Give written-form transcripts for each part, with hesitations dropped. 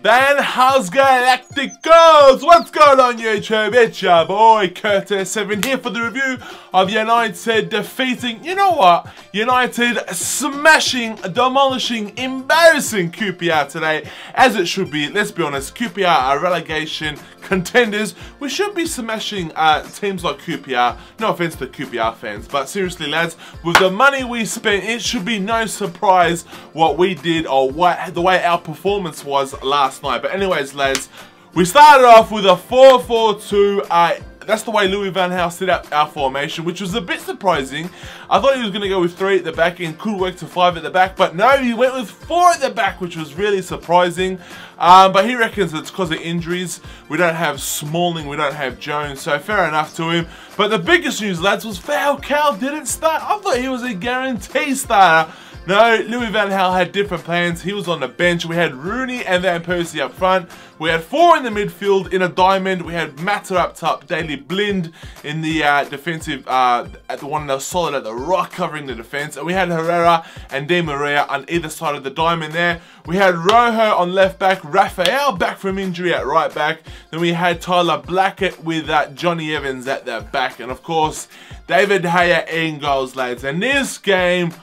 Then, how's Galacticos? What's going on YouTube? It's your boy CurtiZSe7eN here for the review of United defeating, you know what? United smashing, demolishing, embarrassing QPR today, as it should be. Let's be honest, QPR are relegation contenders. We should be smashing teams like QPR. No offense to QPR fans, but seriously lads, with the money we spent, it should be no surprise what we did or what the way our performance was last night. But anyways lads, we started off with a 4-4-2. That's the way Louis van Gaal set up our formation, which was a bit surprising. I thought he was going to go with 3 at the back and could work to 5 at the back, but no, he went with 4 at the back, which was really surprising. But he reckons it's because of injuries. We don't have Smalling, we don't have Jones, so fair enough to him. But the biggest news lads was Falcao didn't start. I thought he was a guarantee starter. No, Louis van Gaal had different plans. He was on the bench. We had Rooney and Van Persie up front. We had 4 in the midfield in a diamond. We had Mata up top, Daley Blind in the defensive, at the one that was solid at the rock covering the defense. And we had Herrera and Di Maria on either side of the diamond there. We had Rojo on left back, Raphael back from injury at right back. Then we had Tyler Blackett with Johnny Evans at that back. And of course, David De Gea in goals, lads. And this game,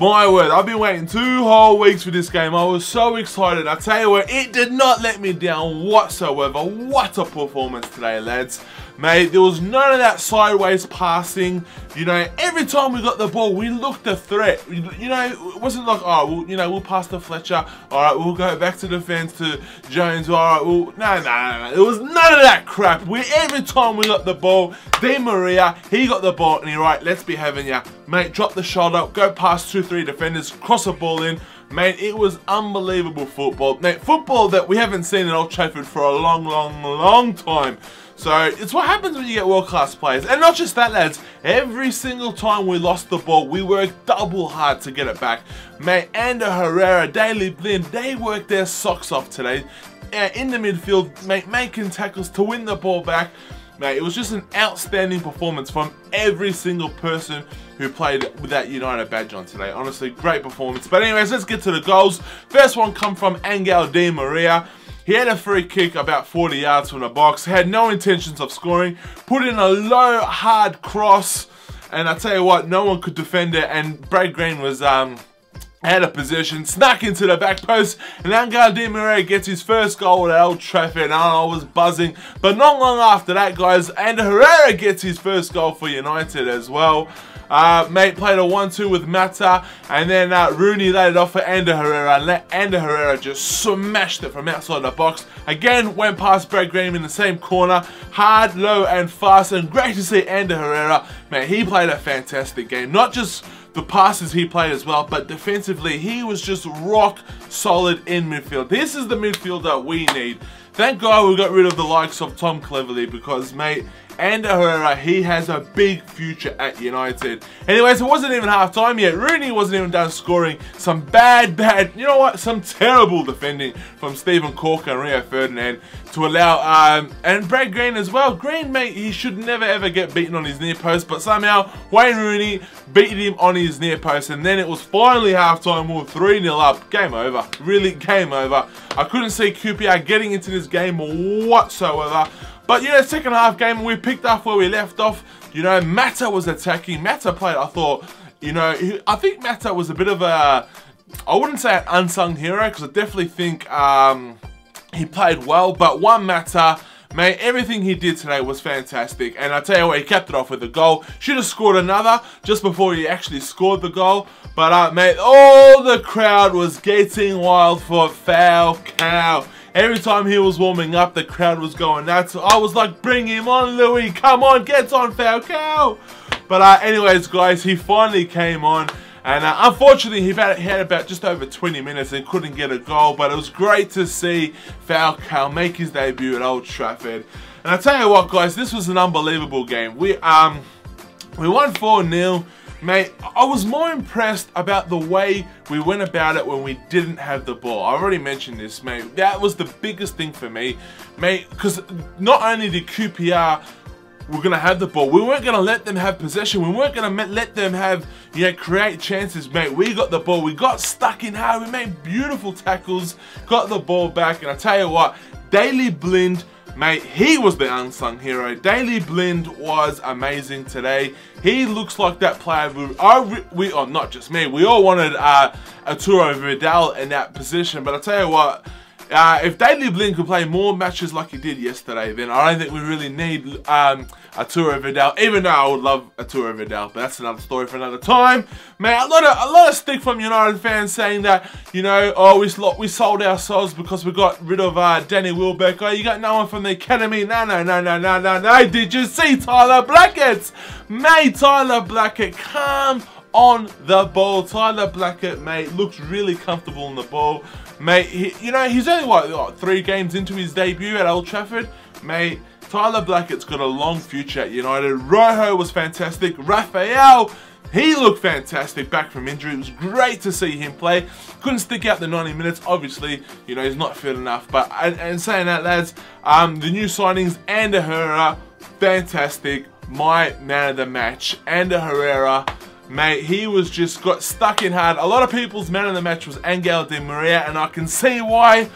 my word, I've been waiting 2 whole weeks for this game. I was so excited. I tell you what, it did not let me down whatsoever. What a performance today, lads. Mate, there was none of that sideways passing. You know, every time we got the ball, we looked a threat. You know, it wasn't like, oh, well, you know, we'll pass to Fletcher. All right, we'll go back to defense to Jones. All right, we'll... No. There was none of that crap. Every time we got the ball, Di Maria, he got the ball, and he, right, let's be having ya. Mate, drop the shoulder, go past 2-3 defenders, cross a ball in. Mate, it was unbelievable football. Mate, football that we haven't seen at Old Trafford for a long, long, long time. So, it's what happens when you get world-class players. And not just that, lads. Every single time we lost the ball, we worked double hard to get it back. Mate, Ander Herrera, Daley Blind, they worked their socks off today. In the midfield, mate, making tackles to win the ball back. Mate, it was just an outstanding performance from every single person who played with that United badge on today. Honestly, great performance. But anyways, let's get to the goals. First one come from Angel Di Maria. He had a free kick about 40 yards from the box. He had no intentions of scoring. Put in a low, hard cross. And I tell you what, no one could defend it. And Brad Green was... had a position, snuck into the back post, and Angel Di Maria gets his first goal at Old Trafford, and I was buzzing. But not long after that, guys, Ander Herrera gets his first goal for United as well. Mate played a 1-2 with Mata, and then Rooney laid it off for Ander Herrera, and Ander Herrera just smashed it from outside the box. Again, went past Brad Graham in the same corner, hard, low, and fast, and great to see Ander Herrera. Mate, he played a fantastic game, not just the passes he played as well, but defensively, he was just rock solid in midfield. This is the midfield that we need. Thank God we got rid of the likes of Tom Cleverley because, mate, Ander Herrera, he has a big future at United. Anyways, it wasn't even half-time yet. Rooney wasn't even done scoring. Some bad, you know what, some terrible defending from Stephen Corker and Rio Ferdinand to allow, and Brad Green as well. Green, mate, he should never, ever get beaten on his near post, but somehow Wayne Rooney beat him on his near post, and then it was finally half-time. We were 3-0 up. Game over. Really, game over. I couldn't see QPR getting into this game whatsoever. But, you know, second half game, we picked up where we left off. You know, Mata was attacking. Mata played, I thought, you know, I think Mata was a bit of a, I wouldn't say an unsung hero, because I definitely think he played well. But one Mata, mate, everything he did today was fantastic. And I tell you what, he capped it off with a goal. Should have scored another just before he actually scored the goal. But, mate, all the crowd was getting wild for Falcao. Every time he was warming up, the crowd was going nuts. I was like, bring him on, Louis. Come on, get on, Falcao. But anyways, guys, he finally came on. And unfortunately, he had about just over 20 minutes and couldn't get a goal. But it was great to see Falcao make his debut at Old Trafford. And I tell you what, guys, this was an unbelievable game. We won 4-0. Mate, I was more impressed about the way we went about it when we didn't have the ball. I already mentioned this, mate. That was the biggest thing for me, mate, because not only did QPR we're going to have the ball. We weren't going to let them have possession. We weren't going to let them have, you know, create chances, mate. We got the ball. We got stuck in hard. We made beautiful tackles, got the ball back. And I tell you what, Daley Blind, mate, he was the unsung hero. Daley Blind was amazing today. He looks like that player we not just me. We all wanted Arturo Vidal in that position. But I tell you what, if Daley Blind could play more matches like he did yesterday, then I don't think we really need Arturo Vidal, even though I would love Arturo Vidal, but that's another story for another time. Man, a lot of stick from United fans saying that, you know, oh, we sold ourselves because we got rid of Danny Wilbeck. Oh, you got no one from the academy. No. Did you see Tyler Blackett? Mate, Tyler Blackett, come on the ball. Tyler Blackett, mate, looks really comfortable on the ball. Mate, you know, he's only, what, 3 games into his debut at Old Trafford? Mate, Tyler Blackett's got a long future at United. Rojo was fantastic. Raphael, he looked fantastic back from injury. It was great to see him play. Couldn't stick out the 90 minutes. Obviously, you know, he's not fit enough. But, and saying that, lads, the new signings, Ander Herrera, fantastic. My man of the match, Ander Herrera. Mate, he was just got stuck in hard. A lot of people's man of the match was Angel Di Maria, and I can see why.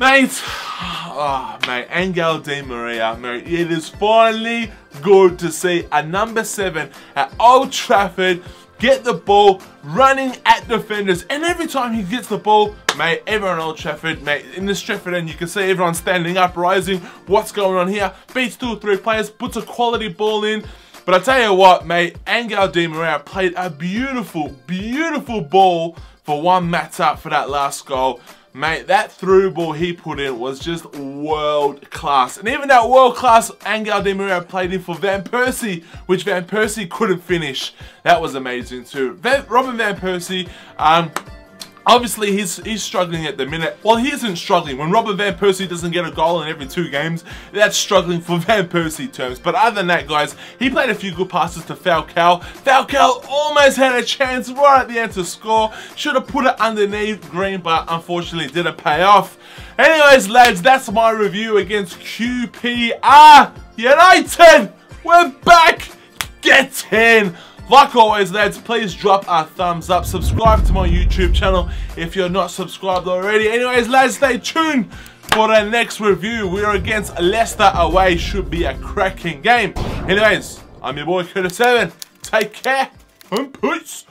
Mate, oh, mate, Angel Di Maria, mate, it is finally good to see a number 7 at Old Trafford get the ball running at defenders. And every time he gets the ball, mate, everyone at Old Trafford, mate, in this Trafford end, you can see everyone standing up, rising. What's going on here? Beats 2 or 3 players, puts a quality ball in. But I tell you what, mate, Angel Di Maria played a beautiful, beautiful ball for one Mata for that last goal. Mate, that through ball he put in was just world class. And even that world class Angel Di Maria played in for Van Persie, which Van Persie couldn't finish. That was amazing too. Robin Van Persie, obviously, he's struggling at the minute. Well, he isn't struggling. When Robin Van Persie doesn't get a goal in every 2 games, that's struggling for Van Persie terms. But other than that, guys, he played a few good passes to Falcao. Falcao almost had a chance right at the end to score. Should have put it underneath Green, but unfortunately didn't pay off. Anyways, lads, that's my review against QPR. United, we're back. Get in. Like always, lads, please drop a thumbs up. Subscribe to my YouTube channel if you're not subscribed already. Anyways, lads, stay tuned for the next review. We are against Leicester away. Should be a cracking game. Anyways, I'm your boy, CurtiZSe7eN. Take care and peace.